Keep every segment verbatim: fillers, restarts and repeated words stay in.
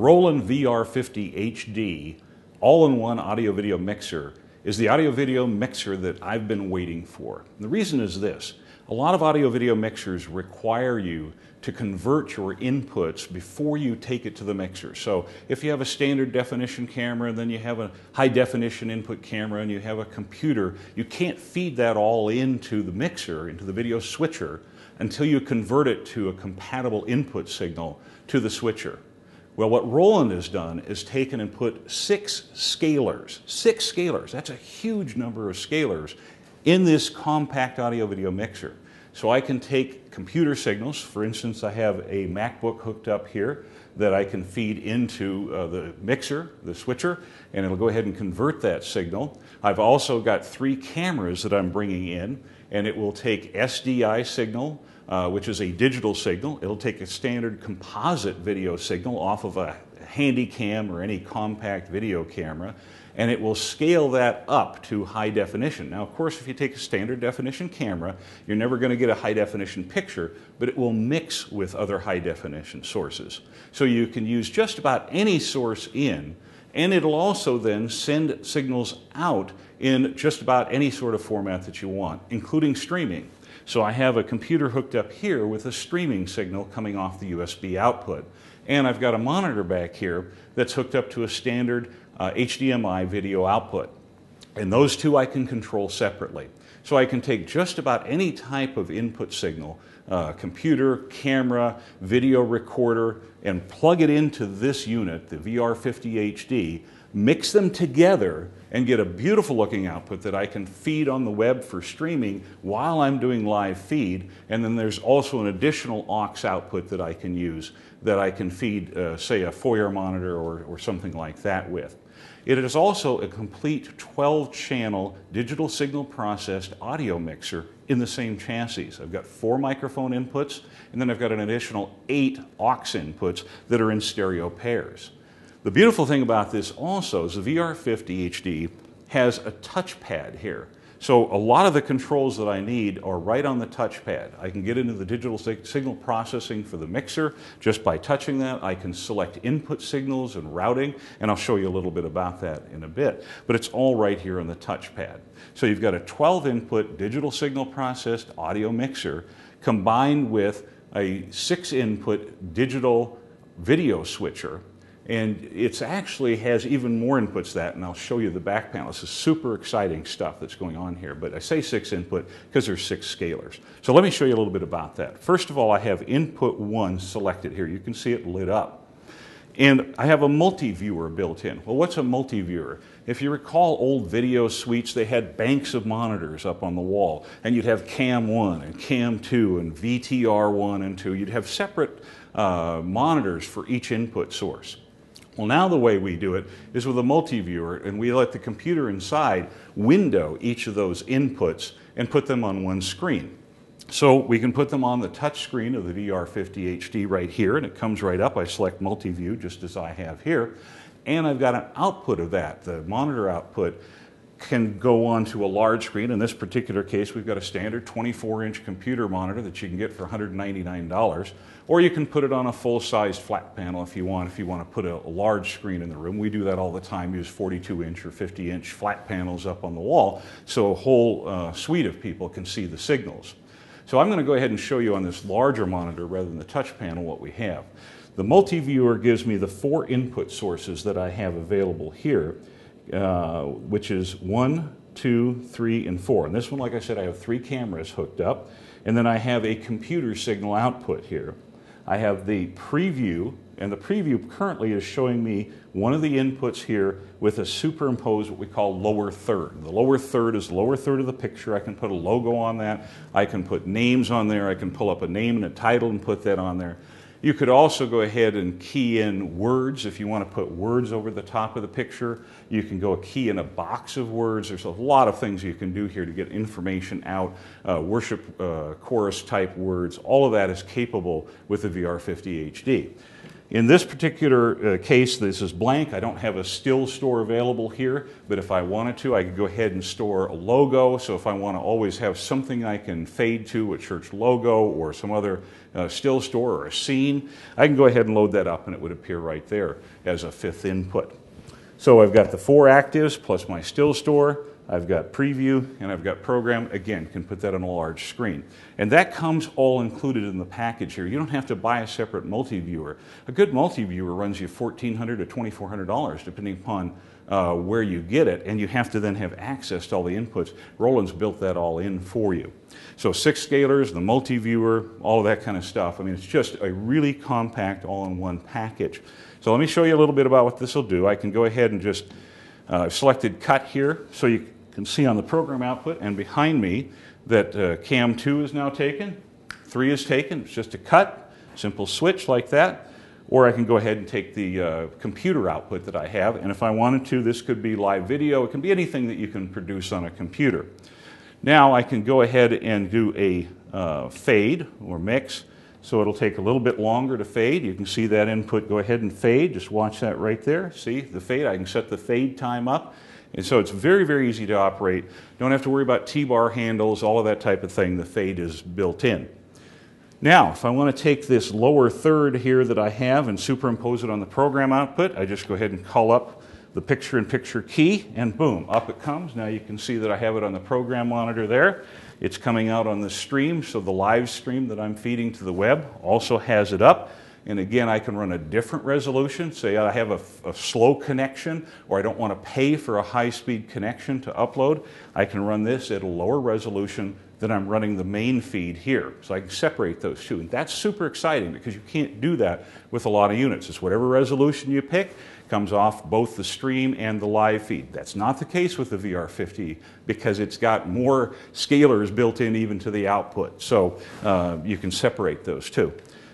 Roland V R fifty H D all-in-one audio-video mixer is the audio-video mixer that I've been waiting for. And the reason is this. A lot of audio-video mixers require you to convert your inputs before you take it to the mixer. So if you have a standard definition camera, then you have a high-definition input camera, and you have a computer, you can't feed that all into the mixer, into the video switcher, until you convert it to a compatible input signal to the switcher. Well, what Roland has done is taken and put six scalers, six scalers, that's a huge number of scalers, in this compact audio-video mixer. So I can take computer signals. For instance, I have a MacBook hooked up here that I can feed into uh, the mixer, the switcher, and it'll go ahead and convert that signal. I've also got three cameras that I'm bringing in, and it will take S D I signal, Uh, which is a digital signal. It'll take a standard composite video signal off of a handy cam or any compact video camera, and it will scale that up to high definition. Now, of course, if you take a standard definition camera, you're never going to get a high definition picture, but it will mix with other high definition sources. So you can use just about any source in, and it'll also then send signals out in just about any sort of format that you want, including streaming. So I have a computer hooked up here with a streaming signal coming off the U S B output. And I've got a monitor back here that's hooked up to a standard uh, H D M I video output. And those two I can control separately. So I can take just about any type of input signal, uh, computer, camera, video recorder, and plug it into this unit, the V R fifty H D, mix them together, and get a beautiful looking output that I can feed on the web for streaming while I'm doing live feed. And then there's also an additional aux output that I can use that I can feed, uh, say, a foyer monitor or, or something like that with. It is also a complete twelve channel digital signal processed audio mixer in the same chassis. I've got four microphone inputs, and then I've got an additional eight aux inputs that are in stereo pairs. The beautiful thing about this also is the V R fifty H D has a touchpad here. So a lot of the controls that I need are right on the touchpad. I can get into the digital sig- signal processing for the mixer just by touching that. I can select input signals and routing, and I'll show you a little bit about that in a bit. But it's all right here on the touchpad. So you've got a twelve input digital signal processed audio mixer combined with a six input digital video switcher. And it actually has even more inputs than that, and I'll show you the back panel. This is super exciting stuff that's going on here, but I say six input because there's six scalers. So let me show you a little bit about that. First of all, I have input one selected here. You can see it lit up. And I have a multi-viewer built in. Well, what's a multi-viewer? If you recall old video suites, they had banks of monitors up on the wall, and you'd have cam one and cam two and V T R one and two. You'd have separate uh, monitors for each input source. Well, now the way we do it is with a multi-viewer, and we let the computer inside window each of those inputs and put them on one screen. So we can put them on the touch screen of the V R fifty H D right here, and it comes right up. I select multi-view just as I have here, and I've got an output of that. The monitor output can go on to a large screen. In this particular case, we've got a standard twenty-four inch computer monitor that you can get for one hundred ninety-nine dollars. Or you can put it on a full-sized flat panel if you want, if you want to put a large screen in the room. We do that all the time, use forty-two inch or fifty inch flat panels up on the wall, so a whole uh, suite of people can see the signals. So I'm going to go ahead and show you on this larger monitor rather than the touch panel what we have. The multi-viewer gives me the four input sources that I have available here, uh, which is one, two, three, and four. And this one, like I said, I have three cameras hooked up, and then I have a computer signal output here. I have the preview, and the preview currently is showing me one of the inputs here with a superimposed what we call lower third. The lower third is the lower third of the picture. I can put a logo on that. I can put names on there. I can pull up a name and a title and put that on there. You could also go ahead and key in words if you want to put words over the top of the picture. You can go key in a box of words. There's a lot of things you can do here to get information out, uh, worship uh, chorus type words. All of that is capable with the V R fifty H D. In this particular uh, case, this is blank. I don't have a still store available here, but if I wanted to, I could go ahead and store a logo. So if I want to always have something I can fade to, a church logo or some other uh, still store or a scene, I can go ahead and load that up and it would appear right there as a fifth input. So I've got the four actives plus my still store. I've got preview and I've got program. Again, can put that on a large screen. And that comes all included in the package here. You don't have to buy a separate multi-viewer. A good multi-viewer runs you fourteen hundred to twenty-four hundred dollars depending upon uh, where you get it, and you have to then have access to all the inputs. Roland's built that all in for you. So six scalers, the multi-viewer, all of that kind of stuff. I mean, it's just a really compact all-in-one package. So let me show you a little bit about what this will do. I can go ahead and just, uh, I've selected cut here, so you can see on the program output and behind me that uh, cam two is now taken, three is taken. It's just a cut, simple switch like that. Or I can go ahead and take the uh, computer output that I have, and if I wanted to, this could be live video. It can be anything that you can produce on a computer. Now I can go ahead and do a uh, fade or mix, so it'll take a little bit longer to fade. You can see that input go ahead and fade. Just watch that right there. See the fade? I can set the fade time up. And so it's very, very easy to operate. Don't have to worry about T-bar handles, all of that type of thing. The fade is built in. Now, if I want to take this lower third here that I have and superimpose it on the program output, I just go ahead and call up the picture-in-picture key, and boom, up it comes. Now you can see that I have it on the program monitor there. It's coming out on the stream, so the live stream that I'm feeding to the web also has it up. And again, I can run a different resolution. Say I have a, a slow connection, or I don't want to pay for a high-speed connection to upload. I can run this at a lower resolution than I'm running the main feed here. So I can separate those two. And that's super exciting because you can't do that with a lot of units. It's whatever resolution you pick comes off both the stream and the live feed. That's not the case with the V R fifty because it's got more scalers built in even to the output. So uh, you can separate those two.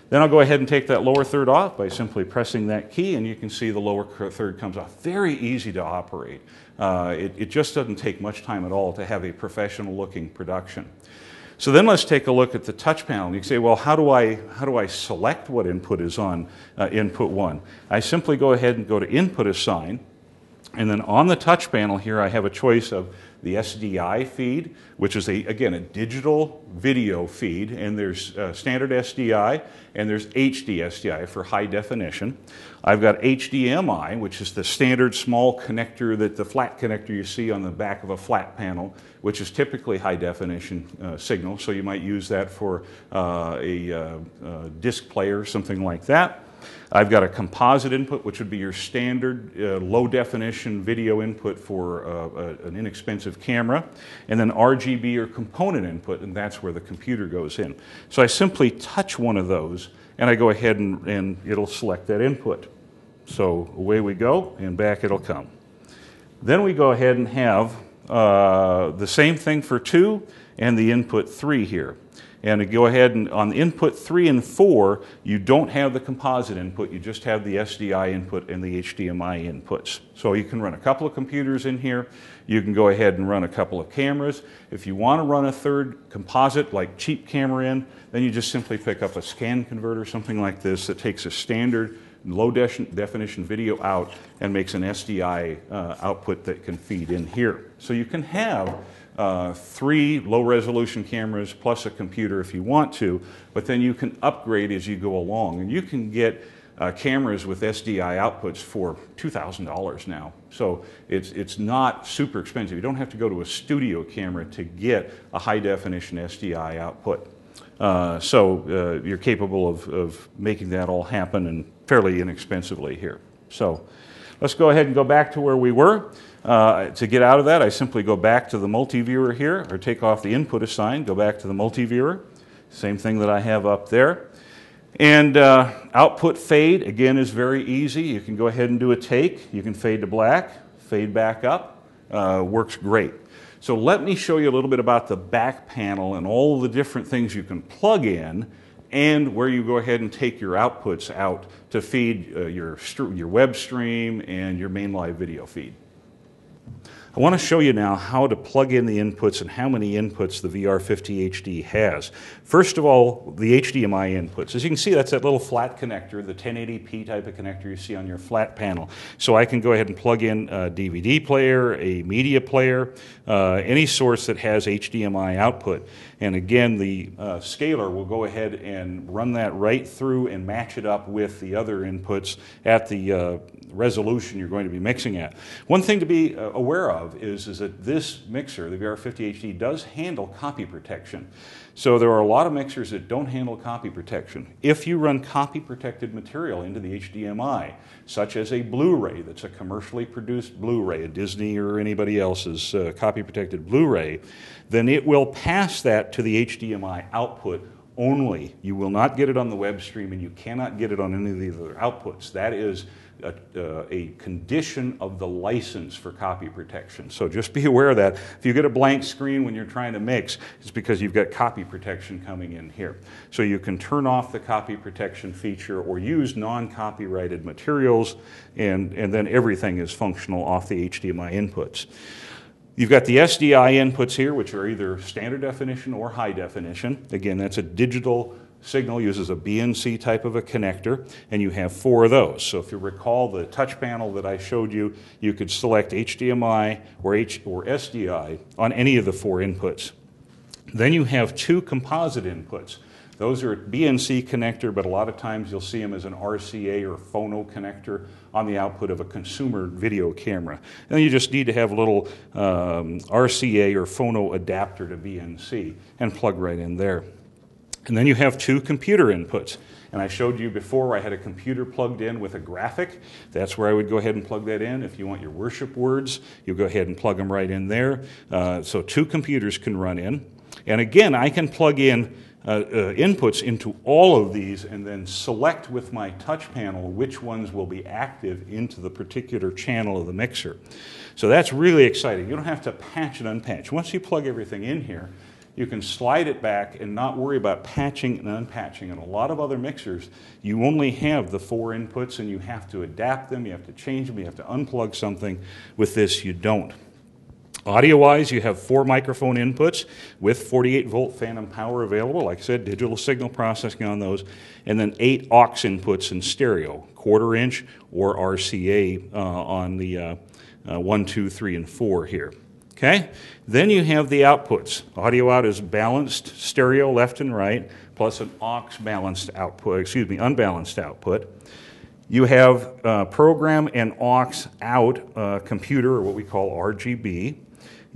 Then I'll go ahead and take that lower third off by simply pressing that key, and you can see the lower third comes off. Very easy to operate. Uh, it, it just doesn't take much time at all to have a professional looking production. So then let's take a look at the touch panel. You can say, well, how do I, how do I select what input is on uh, input one? I simply go ahead and go to input assign, and then on the touch panel here I have a choice of the S D I feed, which is, a, again, a digital video feed, and there's uh, standard S D I, and there's H D S D I for high definition. I've got H D M I, which is the standard small connector, that the flat connector you see on the back of a flat panel, which is typically high definition uh, signal, so you might use that for uh, a uh, uh, disc player or something like that. I've got a composite input, which would be your standard uh, low-definition video input for uh, a, an inexpensive camera, and then R G B or component input, and that's where the computer goes in. So I simply touch one of those, and I go ahead and, and it'll select that input. So away we go, and back it'll come. Then we go ahead and have uh, the same thing for two and the input three here. And to go ahead and on input three and four, you don't have the composite input, you just have the S D I input and the H D M I inputs. So you can run a couple of computers in here, you can go ahead and run a couple of cameras. If you want to run a third composite, like cheap camera in, then you just simply pick up a scan converter, something like this, that takes a standard low definition video out and makes an S D I uh, output that can feed in here. So you can have Uh, three low-resolution cameras plus a computer if you want to, but then you can upgrade as you go along. And you can get uh, cameras with S D I outputs for two thousand dollars now. So it's, it's not super expensive. You don't have to go to a studio camera to get a high-definition S D I output. Uh, so uh, you're capable of, of making that all happen and fairly inexpensively here. So let's go ahead and go back to where we were. Uh, to get out of that, I simply go back to the multi-viewer here, or take off the input assign, go back to the multi-viewer, same thing that I have up there. And uh, output fade, again, is very easy. You can go ahead and do a take. You can fade to black, fade back up, uh, works great. So let me show you a little bit about the back panel and all the different things you can plug in, and where you go ahead and take your outputs out to feed uh, your, your web stream and your main live video feed. I want to show you now how to plug in the inputs and how many inputs the V R fifty H D has. First of all, the H D M I inputs. As you can see, that's that little flat connector, the ten eighty p type of connector you see on your flat panel. So I can go ahead and plug in a D V D player, a media player, uh, any source that has H D M I output. And again, the uh, scaler will go ahead and run that right through and match it up with the other inputs at the uh, resolution you're going to be mixing at. One thing to be uh, aware of is, is that this mixer, the V R fifty H D, does handle copy protection. So there are a lot of mixers that don't handle copy protection. If you run copy protected material into the H D M I, such as a Blu-ray that's a commercially produced Blu-ray, a Disney or anybody else's uh, copy protected Blu-ray, then it will pass that to the H D M I output only. You will not get it on the web stream, and you cannot get it on any of the other outputs. That is a, uh, a condition of the license for copy protection. So just be aware of that. If you get a blank screen when you're trying to mix, it's because you've got copy protection coming in here. So you can turn off the copy protection feature or use non-copyrighted materials, and, and then everything is functional off the H D M I inputs. You've got the S D I inputs here, which are either standard definition or high definition. Again, that's a digital signal, uses a B N C type of a connector, and you have four of those. So if you recall the touch panel that I showed you, you could select H D M I or, H or S D I on any of the four inputs. Then you have two composite inputs. Those are a B N C connector, but a lot of times you'll see them as an R C A or phono connector on the output of a consumer video camera. And you just need to have a little um, R C A or phono adapter to B N C and plug right in there. And then you have two computer inputs. And I showed you before I had a computer plugged in with a graphic. That's where I would go ahead and plug that in. If you want your worship words, you'll go ahead and plug them right in there. Uh, so two computers can run in. And again, I can plug in Uh, uh, inputs into all of these and then select with my touch panel which ones will be active into the particular channel of the mixer. So that's really exciting. You don't have to patch and unpatch. Once you plug everything in here, you can slide it back and not worry about patching and unpatching. In a lot of other mixers, you only have the four inputs and you have to adapt them, you have to change them, you have to unplug something. With this, you don't. Audio-wise, you have four microphone inputs with forty-eight volt phantom power available. Like I said, digital signal processing on those. And then eight aux inputs in stereo, quarter-inch or R C A uh, on the uh, uh, one, two, three, and four here. Okay? Then you have the outputs. Audio out is balanced stereo left and right, plus an aux balanced output, excuse me, unbalanced output. You have uh, program and aux out uh, computer, or what we call R G B.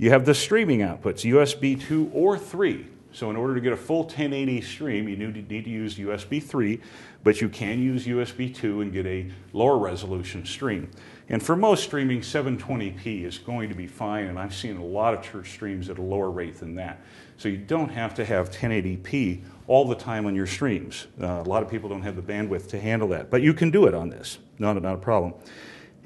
You have the streaming outputs, U S B two or three. So in order to get a full ten eighty stream, you need to use U S B three, but you can use U S B two and get a lower resolution stream. And for most streaming, seven twenty p is going to be fine, and I've seen a lot of church streams at a lower rate than that. So you don't have to have ten eighty p all the time on your streams. Uh, a lot of people don't have the bandwidth to handle that, but you can do it on this, not, not a problem.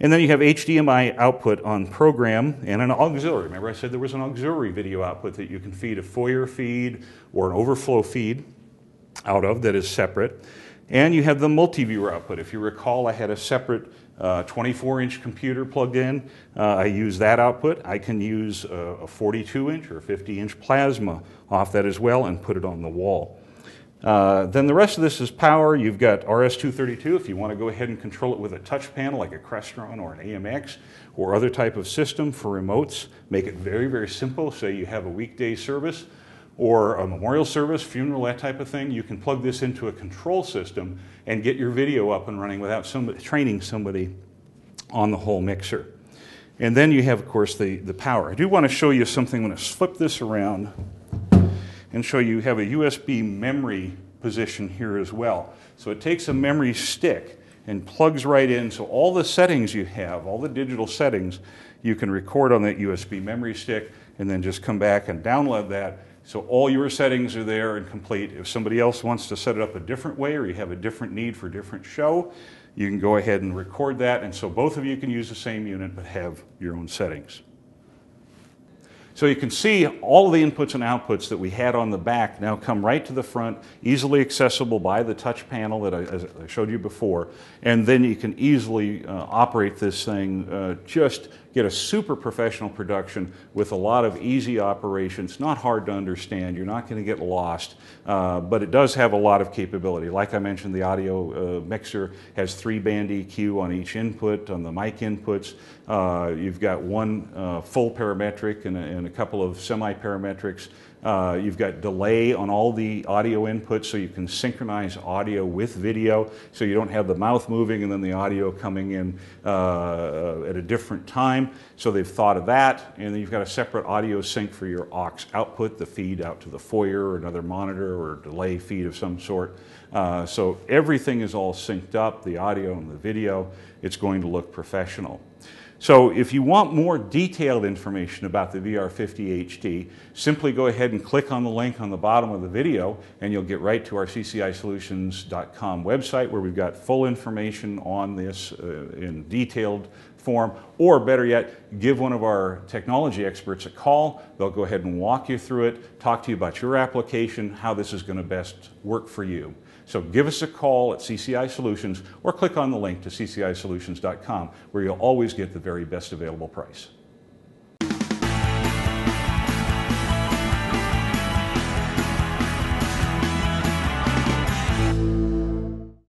And then you have H D M I output on program and an auxiliary. Remember I said there was an auxiliary video output that you can feed a foyer feed or an overflow feed out of that is separate. And you have the multi-viewer output. If you recall, I had a separate twenty-four inch uh, computer plugged in. Uh, I use that output. I can use a forty-two inch or fifty inch plasma off that as well and put it on the wall. Uh, then the rest of this is power. You've got R S two thirty-two if you want to go ahead and control it with a touch panel like a Crestron or an A M X or other type of system for remotes. Make it very, very simple. Say you have a weekday service or a memorial service, funeral, that type of thing. You can plug this into a control system and get your video up and running without somebody, training somebody on the whole mixer. And then you have, of course, the, the power. I do want to show you something. I'm going to flip this around and show you have a U S B memory position here as well. So it takes a memory stick and plugs right in. So all the settings you have, all the digital settings, you can record on that U S B memory stick and then just come back and download that. So all your settings are there and complete. If somebody else wants to set it up a different way or you have a different need for a different show, you can go ahead and record that. And so both of you can use the same unit but have your own settings. So you can see all of the inputs and outputs that we had on the back now come right to the front, easily accessible by the touch panel that I, as I showed you before. And then you can easily uh, operate this thing uh, just get a super professional production with a lot of easy operations, not hard to understand. You're not going to get lost, uh, but it does have a lot of capability. Like I mentioned, the audio uh, mixer has three band E Q on each input, on the mic inputs. Uh, you've got one uh, full parametric and a, and a couple of semi-parametrics. Uh, you've got delay on all the audio inputs, so you can synchronize audio with video, so you don't have the mouth moving and then the audio coming in uh, at a different time. So they've thought of that, and then you've got a separate audio sync for your aux output, the feed out to the foyer or another monitor or delay feed of some sort. Uh, so everything is all synced up, the audio and the video. It's going to look professional. So if you want more detailed information about the V R fifty H D, simply go ahead and click on the link on the bottom of the video, and you'll get right to our C C I solutions dot com website, where we've got full information on this uh, in detailed form. Or better yet, give one of our technology experts a call. They'll go ahead and walk you through it, talk to you about your application, how this is going to best work for you. So give us a call at C C I Solutions, or click on the link to C C I solutions dot com, where you'll always get the very best available price.